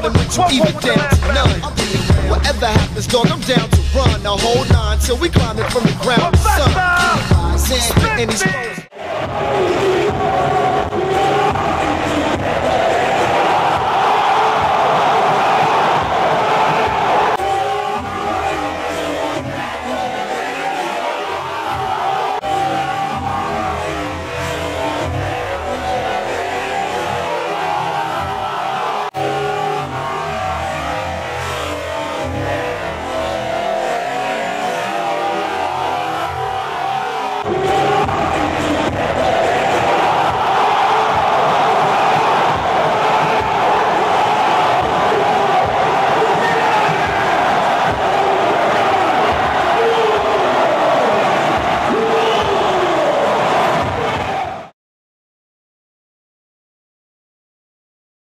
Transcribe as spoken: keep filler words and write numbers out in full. stolen with you, even down to none. Whatever happens, dog, I'm down to run. Now hold on till we climb it from the ground to the sun.